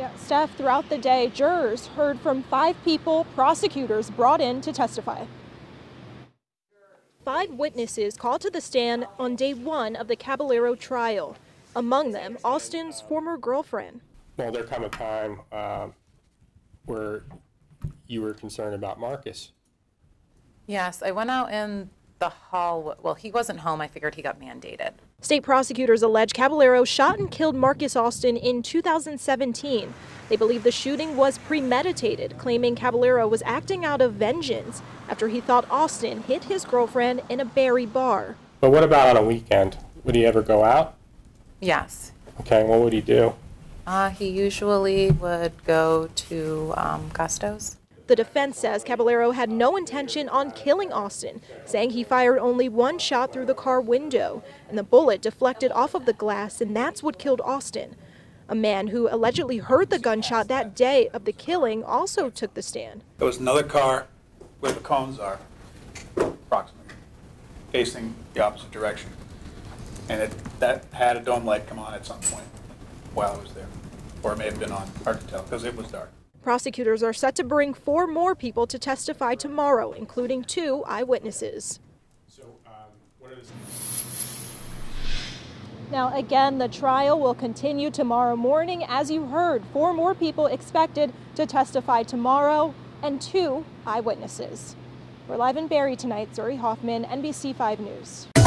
Yeah, Steph, throughout the day, jurors heard from 5 people prosecutors brought in to testify. 5 witnesses called to the stand on day 1 of the Caballero trial, among them Austin's former girlfriend. Well, there come a time where you were concerned about Marcus. Yes, I went out in the hall. Well, he wasn't home. I figured he got mandated. State prosecutors allege Caballero shot and killed Marcus Austin in 2017. They believe the shooting was premeditated, claiming Caballero was acting out of vengeance after he thought Austin hit his girlfriend in a Barry bar. But what about on a weekend? Would he ever go out? Yes. Okay, what would he do? He usually would go to Gusto's. The defense says Caballero had no intention on killing Austin, saying he fired only 1 shot through the car window, and the bullet deflected off of the glass, and that's what killed Austin. A man who allegedly heard the gunshot that day of the killing also took the stand. There was another car where the cones are, approximately, facing the opposite direction, and that had a dome light come on at some point while it was there, or it may have been on, hard to tell, because it was dark. Prosecutors are set to bring 4 more people to testify tomorrow, including 2 eyewitnesses. Now, again, the trial will continue tomorrow morning. As you heard, 4 more people expected to testify tomorrow and 2 eyewitnesses. We're live in Barrie tonight. Zuri Hoffman, NBC5 News.